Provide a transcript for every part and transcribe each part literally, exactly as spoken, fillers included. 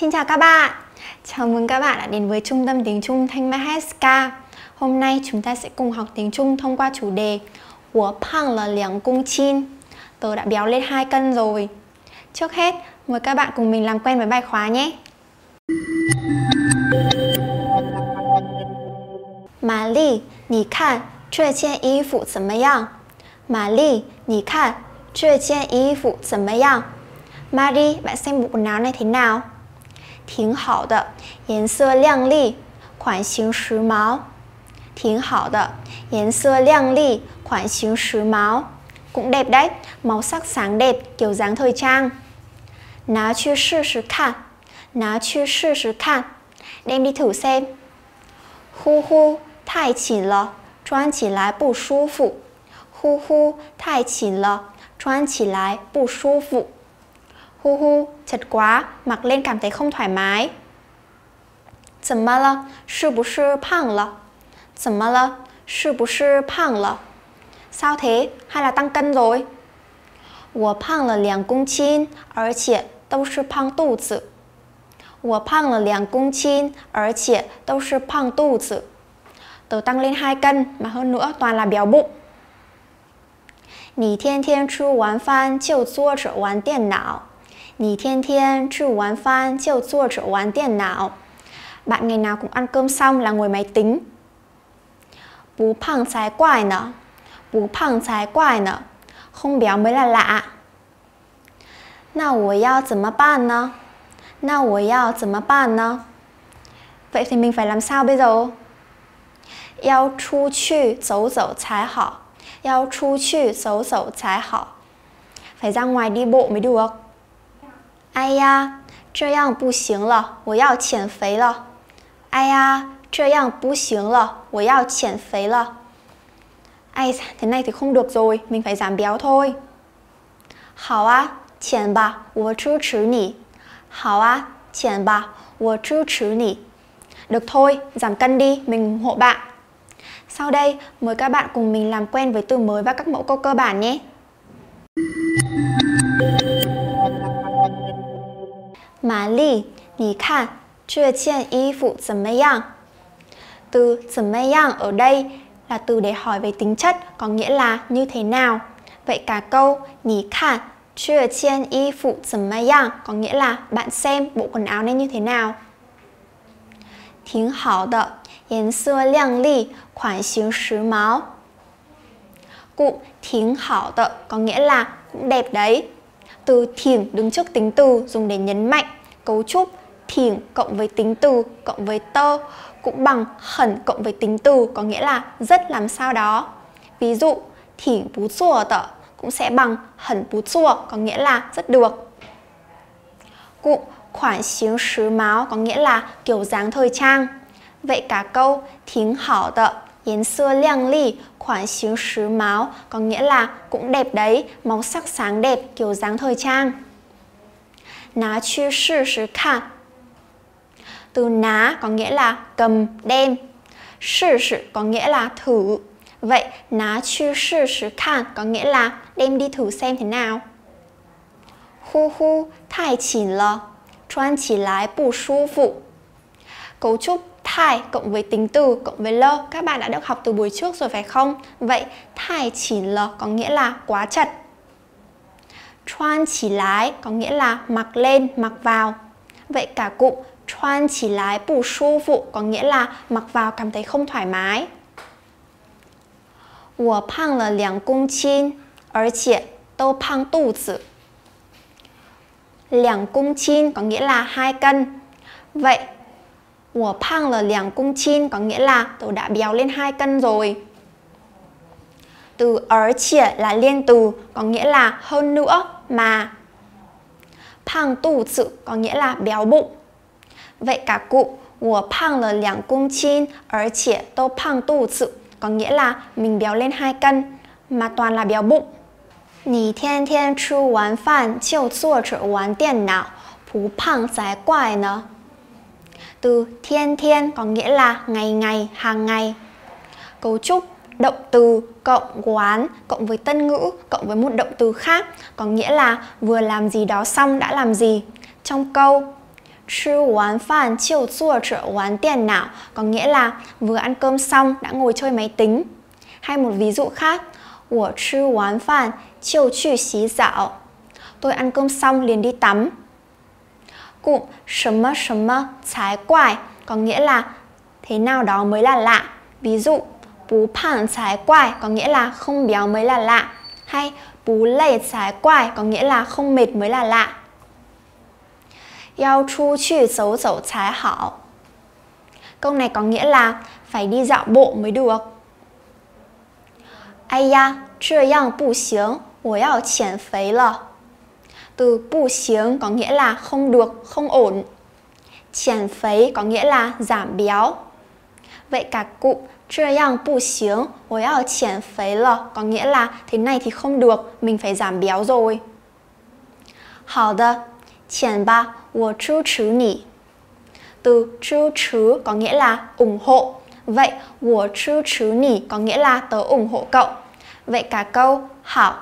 Xin chào các bạn. Chào mừng các bạn đã đến với Trung tâm Tiếng Trung Thanh Mai hát ét ca. Hôm nay chúng ta sẽ cùng học tiếng Trung thông qua chủ đề Wǒ pǎng le liǎng công chín. Tớ đã béo lên hai cân rồi. Trước hết, mời các bạn cùng mình làm quen với bài khóa nhé. Mã Ly, nǐ kàn, zhě qiān yī fǔ zěme yāng? Mã Ly, nǐ kàn, zhě qiān yī fǔ zěme yāng? Mari, bạn xem bộ quần áo này thế nào? Thính hảo đợ, yén sơ liang lì, khoản xính sứ máu. Thính hảo đợ, yén sơ liang lì, khoản xính sứ máu. Cũng đẹp đấy, màu sắc sáng đẹp, kiểu dáng thời trang. Ná chư sư sứ kàn, ná chư sư sứ kàn. Đem đi thử xem. Hu hu, thai chỉn lò, choan chỉ lái bù su phụ. Hu hu, thai chỉn lò, choan chỉ lái bù su phụ. Hu hu, chật quá, mặc lên cảm thấy không thoải mái. Zěme le, shì bù shì pǎng le? Zěme le, shì bù shì pǎng le? Sao thế, hay là tăng cân rồi? Wǒ pǎng le liǎng công chín, er qiě dou shì pǎng dù zi. Wǒ pǎng le liǎng công chín, er qiě dou shì pǎng dù zi. Tớ tăng lên hai cân, mà hơn nữa toàn là béo bụng. Nǐ thiên thiên chú wán fán jiù zuo zhě wán diàn nǎo. Nǐ thiên thiên chú wán fán jiù zuo zhě wán diàn nǎo. Bạn ngày nào cũng ăn cơm xong là ngồi máy tính. Bú pang trái quài nè. Bú pang trái quài nè. Không béo mới là lạ. Nào wǒ yào zěme bàn nè? Nào wǒ yào zěme bàn nè? Vậy thì mình phải làm sao bây giờ? Yào chú qù dǒu dǒu cài hǎo. Yào chú qù dǒu dǒu cài hǎo. Phải ra ngoài đi bộ mới được. Ai ya, zhě yang bù xǐng le, wǒ yào qiǎn fei le. Ai ya, zhě yang bù xǐng le, wǒ yào qiǎn fei le. Ai da, thế này thì không được rồi, mình phải giảm béo thôi. Hǎo á, qiǎn bǎ, wǒ zhī chì nǐ. Hǎo á, qiǎn bǎ, wǒ zhī chì nǐ. Được thôi, giảm cân đi, mình ủng hộ bạn. Sau đây, mời các bạn cùng mình làm quen với từ mới và các mẫu câu cơ bản nhé. Mã Ly, nǐ kàn, zhě qiān yī fǔ zěme yāng? Từ zěme yāng ở đây là từ để hỏi về tính chất, có nghĩa là như thế nào. Vậy cả câu nǐ kàn, zhě qiān yī fǔ zěme yāng có nghĩa là bạn xem bộ quần áo này như thế nào. Thính hǎo đe, yén sơ liang lì, khoản xính sứ máu. Cụm thính hǎo đe có nghĩa là cũng đẹp đấy. Từ thỉnh đứng trước tính từ dùng để nhấn mạnh cấu trúc thỉnh cộng với tính từ cộng với tơ cũng bằng khẩn cộng với tính từ, có nghĩa là rất làm sao đó. Ví dụ thỉnh bú chua tợ cũng sẽ bằng hẳn bú chua, có nghĩa là rất được. Cụm khoản xính sứ máu có nghĩa là kiểu dáng thời trang. Vậy cả câu thính hảo tợ yến xưa liang lì, khoản xính sứ máu có nghĩa là cũng đẹp đấy, màu sắc sáng đẹp, kiểu dáng thời trang. Ná chư sư sứ kàn. Từ ná có nghĩa là cầm, đem. Sư sứ có nghĩa là thử. Vậy ná chư sư sứ kàn có nghĩa là đem đi thử xem thế nào. Hu hu, thai chỉn le, choan chỉ lái bù su phụ. Cấu trúc thai cộng với tính từ cộng với lơ các bạn đã được học từ buổi trước rồi phải không? Vậy thai chỉn le có nghĩa là quá chật. Choan chỉ lái có nghĩa là mặc lên, mặc vào. Vậy cả cụm choan chỉ lái bù su phụ có nghĩa là mặc vào cảm thấy không thoải mái. Wǒ pǎng le liǎng công chín, er qiě dou pǎng dù zi. Liǎng công chín có nghĩa là hai cân. Vậy wǒ pǎng le liǎng công chín có nghĩa là tớ đã béo lên hai cân rồi. Từ er qiě là liên từ, có nghĩa là hơn nữa, mà. Pang tu sự có nghĩa là béo bụng. Vậy cả cụm wǒ pǎng le liǎng công chín, er qiě dou pǎng dù zi có nghĩa là mình béo lên hai cân mà toàn là béo bụng. Nǐ thiên thiên chú wán fàn jiù zuo zhě wán diàn nǎo, bú pang trái quài nè. Từ thiên thiên có nghĩa là ngày ngày, hàng ngày. Cấu trúc động từ cộng quán cộng với tân ngữ cộng với một động từ khác, có nghĩa là vừa làm gì đó xong đã làm gì. Trong câu 吃完饭就坐着玩电脑, có nghĩa là vừa ăn cơm xong đã ngồi chơi máy tính. Hay một ví dụ khác, 我吃完饭就去洗澡. Tôi ăn cơm xong liền đi tắm. Cụm 什么什么才怪, có nghĩa là thế nào đó mới là lạ. Ví dụ, 不胖才怪, có nghĩa là không béo mới là lạ. Hay 不累才怪, có nghĩa là không mệt mới là lạ. 要出去走走才好. Câu này có nghĩa là phải đi dạo bộ mới được. Ai da, 这样不行, 我要减肥了. Từ 不行 có nghĩa là không được, không ổn. 减肥 có nghĩa là giảm béo. Vậy cả cụ 这样不行, 我要减肥了 có nghĩa là thế này thì không được, mình phải giảm béo rồi. 好的, 减吧, 我支持你. Từ 支持 có nghĩa là ủng hộ. Vậy 我支持你 có nghĩa là tớ ủng hộ cậu. Vậy cả câu 好,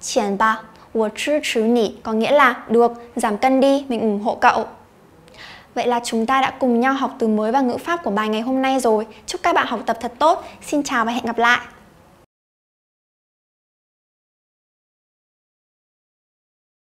减吧, 我支持你 có nghĩa là được, giảm cân đi, mình ủng hộ cậu. Vậy là chúng ta đã cùng nhau học từ mới và ngữ pháp của bài ngày hôm nay rồi. Chúc các bạn học tập thật tốt. Xin chào và hẹn gặp lại.